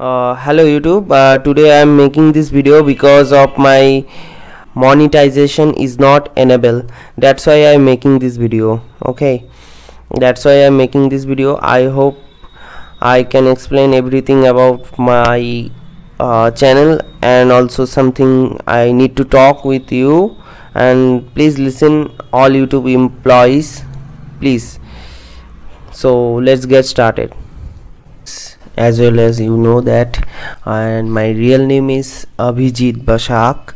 Hello YouTube, today I am making this video because of my monetization is not enabled. That's why I am making this video. Okay, that's why I am making this video. I hope I can explain everything about my channel and also something I need to talk with you, and please listen all YouTube employees, please. So let's get started. As well as you know that and my real name is Abhijit Basak.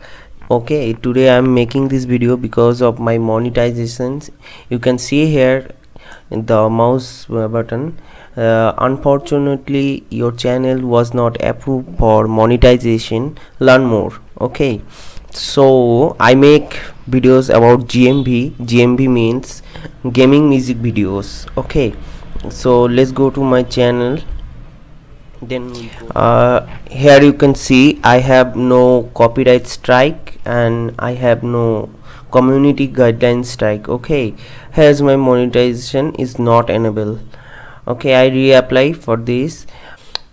Okay, today I am making this video because of my monetizations. You can see here the mouse button. Unfortunately your channel was not approved for monetization. Learn more. Okay, so I make videos about GMV. GMV means gaming music videos. Okay, so let's go to my channel. Then here you can see I have no copyright strike and I have no community guideline strike. Okay, here's my monetization is not enabled. Okay, I reapply for this.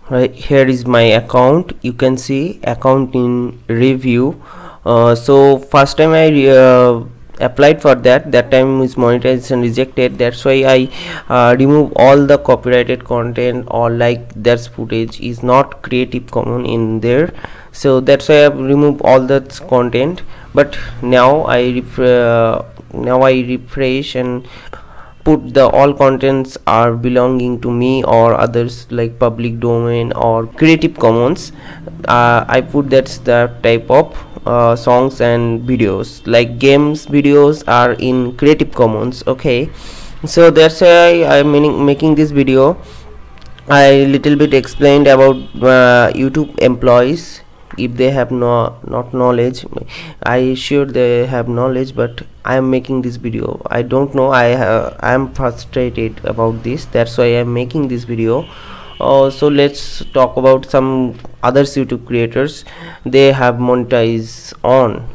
Right, here is my account. You can see account in review. So first time I applied for that time is monetization rejected. That's why I remove all the copyrighted content or like that footage is not creative common in there. So that's why I remove all that content. But now I refresh and put the all contents are belonging to me or others like public domain or creative commons. I put that's the type of songs and videos like games videos are in creative commons. Okay, so that's why I'm making this video. I little bit explained about YouTube employees. If they have not knowledge, I sure they have knowledge, but I am making this video. I don't know, I am frustrated about this. That's why I am making this video. So let's talk about some other YouTube creators. They have monetized on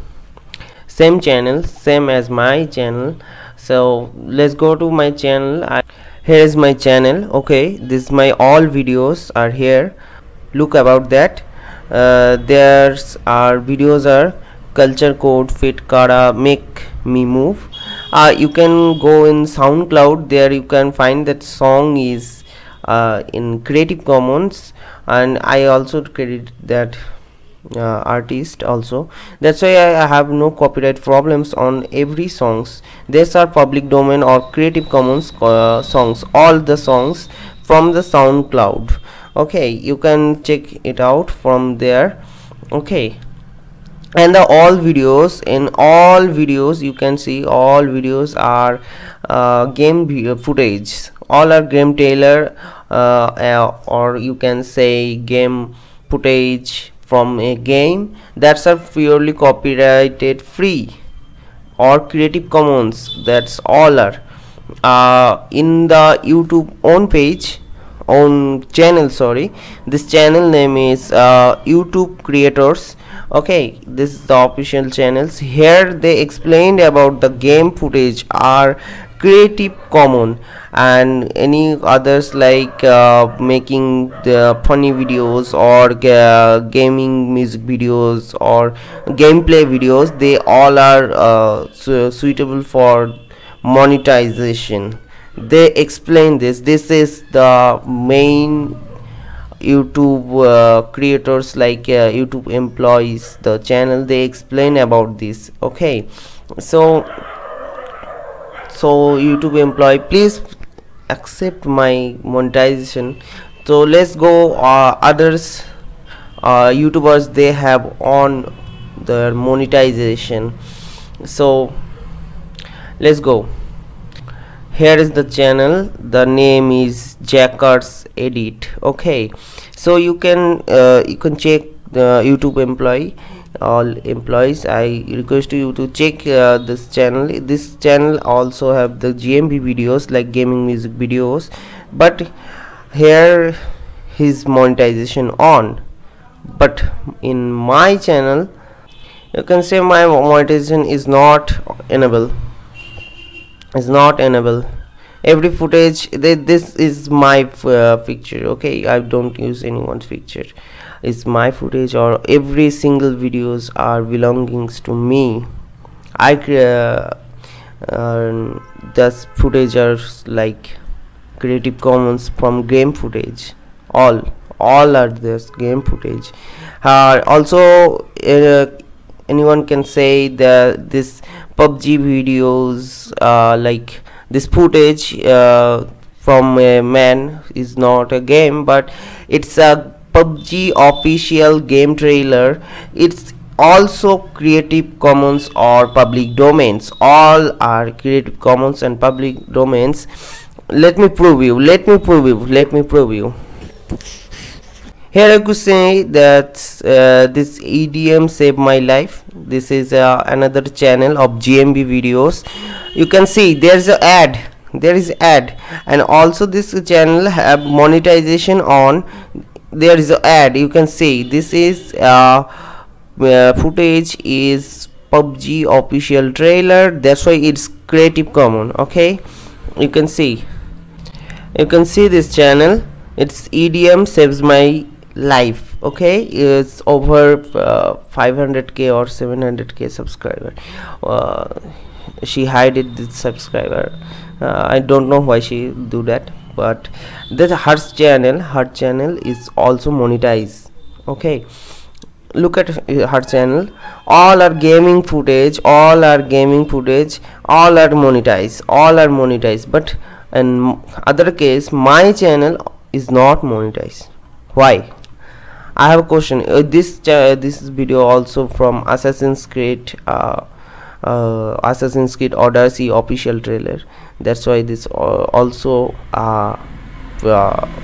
same channel, same as my channel. So let's go to my channel. Here is my channel. Okay, this is my all videos are here. Look about that. There's our videos are culture code, fit kara, make me move. You can go in SoundCloud. There you can find that song is in creative commons, and I also credit that artist also. That's why I have no copyright problems on every songs. These are public domain or creative commons songs, all the songs from the SoundCloud. Okay, you can check it out from there. Okay, and the all videos, in all videos you can see all videos are game footage. All are game trailer or you can say game footage from a game. That's are purely copyrighted free or creative commons. That's all are in the YouTube own channel. Sorry, this channel name is YouTube creators. Okay, this is the official channels. Here they explained about the game footage are creative common and any others like making the funny videos or gaming music videos or gameplay videos. They all are suitable for monetization. They explain this is the main YouTube creators like YouTube employees, the channel. They explain about this. Okay, so YouTube employee, please accept my monetization. So let's go others YouTubers. They have on their monetization. So let's go. Here is the channel. The name is Jackarts Edit. Okay, so you can check the YouTube employee, all employees. I request you to check this channel. This channel also have the GMV videos like gaming music videos, but here his monetization on. But in my channel you can say my monetization is not enabled. every footage. This is my picture, okay? I don't use anyone's picture. It's my footage, or every single videos are belongings to me. This footage are like Creative Commons from game footage. All are this game footage. Also, anyone can say that this PUBG videos, like this footage from a man, is not a game, but it's a PUBG official game trailer. It's also Creative Commons or public domains. All are Creative Commons and public domains. Let me prove you. Here I could say that this EDM saved my life. This is another channel of GMV videos. You can see there's an ad, and also this channel have monetization on. There is an ad. You can see this is footage is PUBG official trailer. That's why it's Creative Commons. Okay, you can see, this channel. It's EDM saves my life. Okay, it's over 500k or 700k subscriber. She hided this subscriber. I don't know why she do that, but that her channel is also monetized. Okay, look at her channel. All are gaming footage, all are monetized, but in other case my channel is not monetized. Why? I have a question. This video also from Assassin's Creed Odyssey official trailer. That's why this also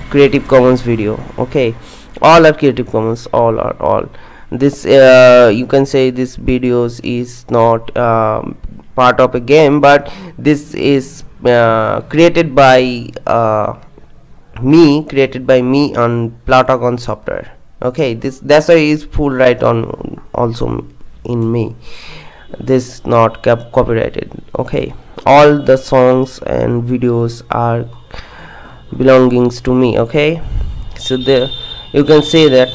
Creative Commons video. Okay, all are Creative Commons, all. This you can say this videos is not part of a game, but this is created by me, on Platagon software. Okay, that's why it's full right on also in me. This not copyrighted. Okay, all the songs and videos are belongings to me. Okay, so there you can say that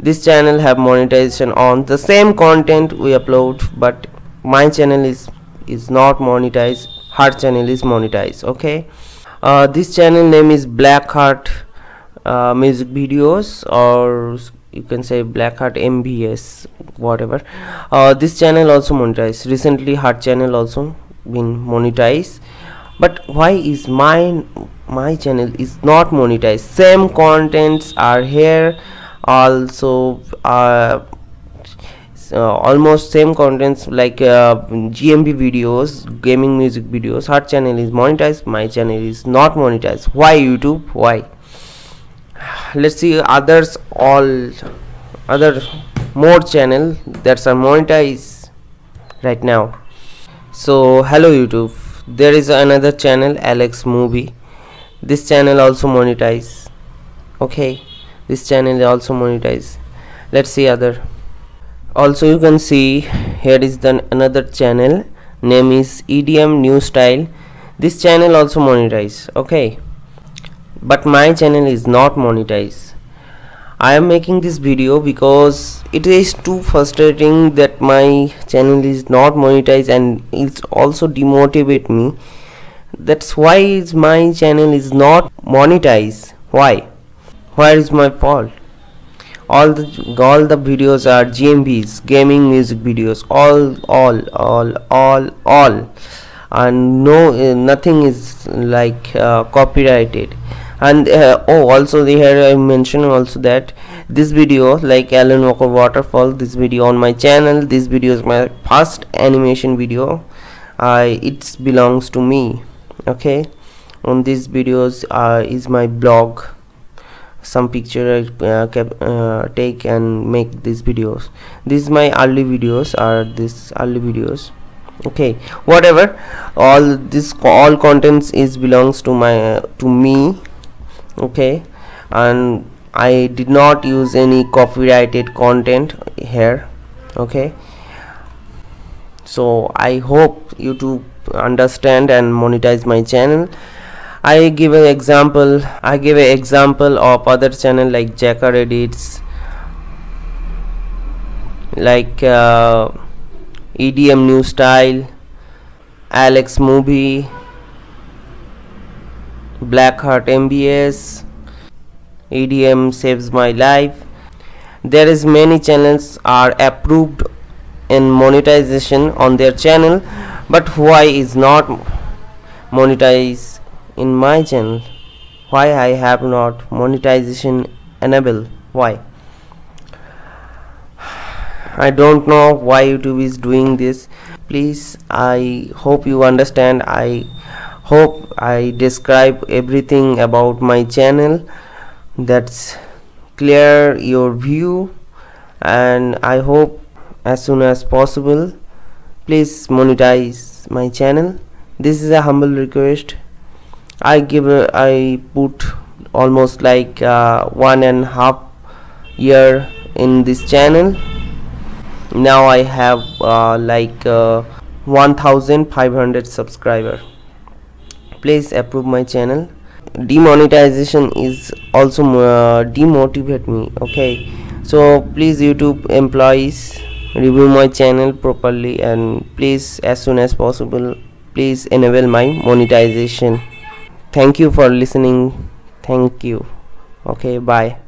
this channel have monetization on. The same content we upload, but my channel is not monetized. Her channel is monetized. Okay, this channel name is Blackheart music videos, or you can say Blackheart MVS, whatever. This channel also monetized. Recently her channel also been monetized, but why is my channel is not monetized? Same contents are here also, almost same contents like GMB videos, gaming music videos. Her channel is monetized, my channel is not monetized. Why YouTube? Why? Let's see others, more channel that are monetized right now. So hello YouTube. There is another channel, Alex Movie. This channel also monetized. Okay, this channel also monetized. Let's see other. Also you can see here is another channel name is EDM New Style. This channel also monetized. Okay, but my channel is not monetized. I am making this video because it is too frustrating that my channel is not monetized, and it's also demotivate me. That's why my channel is not monetized. Why? Where is my fault? All the videos are GMVs, gaming music videos, all, and nothing is like copyrighted. And also here I mentioned also that this video, like Alan Walker waterfall, this video on my channel, this video is my first animation video. It belongs to me. Okay, on these videos is my blog, some picture I take and make these videos. These my early videos are okay, whatever. All contents belongs to me. Okay, and I did not use any copyrighted content here. Okay, So I hope you to understand and monetize my channel. I give an example of other channel like Jackart edits, like EDM New Style, Alex Movie, Blackheart MBS, EDM Saves My Life. There is many channels are approved in monetization on their channel, but why is not monetized in my channel? Why I have not monetization enabled? Why? I don't know why YouTube is doing this. Please, I hope you understand. I hope I describe everything about my channel that's clear your view, and I hope as soon as possible please monetize my channel. This is a humble request. I put almost like 1.5 years in this channel. Now I have 1500 subscribers. Please approve my channel. Demonetization is also demotivate me. Okay, so please YouTube employees, review my channel properly, and please as soon as possible please enable my monetization. Thank you for listening. Thank you. Okay, bye.